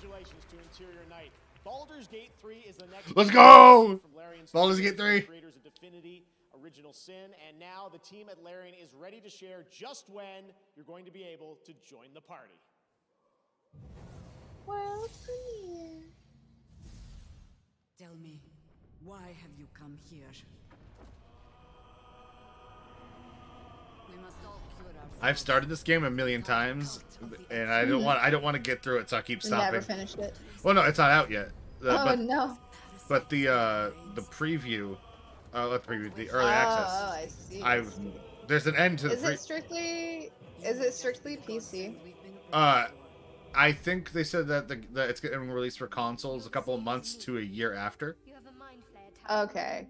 Congratulations to Interior Knight. Baldur's Gate 3 is the next. Let's go! From Larian Studios, Baldur's Gate 3. Creators of Divinity, Original Sin, and now the team at Larian is ready to share just when you're going to be able to join the party. Well, clear. Tell me, why have you come here? We must all cure ourselves. I've started this game a million times, and I don't want to get through it, so I keep stopping. Never finished it. Well, no, it's not out yet. But the preview, the early access. Oh, I see. There's an end to the. Is it strictly PC? I think they said that that it's getting released for consoles a couple of months to a year after. Okay.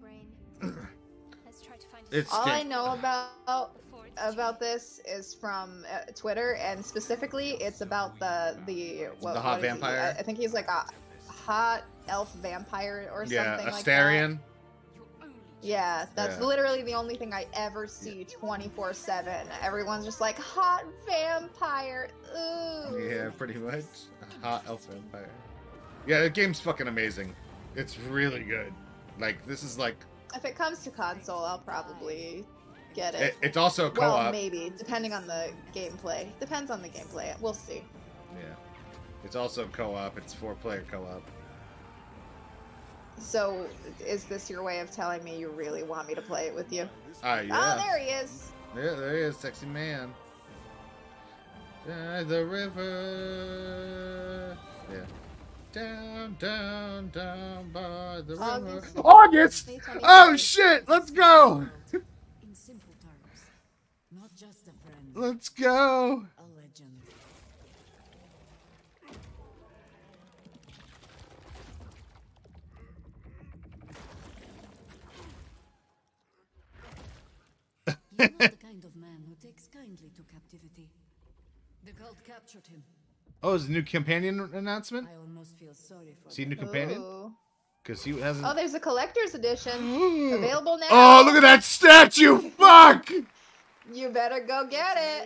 I know about this is from Twitter, and specifically it's about the hot vampire. I think he's like a hot elf vampire or something like that. Yeah, Astarion. Yeah, that's literally the only thing I ever see 24/7. Everyone's just like, hot vampire, ooh. Yeah, pretty much. A hot elf vampire. Yeah, the game's fucking amazing. It's really good. Like, this is like... If it comes to console, I'll probably get it. It's also co-op. Well, maybe, depending on the gameplay. Depends on the gameplay. We'll see. Yeah. It's also co-op. It's 4-player co-op. So, is this your way of telling me you really want me to play it with you? Yeah. Oh, there he is. Yeah, there he is, sexy man. Down the river. Yeah. Down, down, down by the river. August! Oh, shit! Let's go! In simple terms, not just a friend. Let's go! A legend. You're not the kind of man who takes kindly to captivity. The cult captured him. Oh, is a new companion announcement? I almost feel sorry for. See a new companion? Because he hasn't. Oh, there's a collector's edition available now. Oh, look at that statue! Fuck! You better go get it.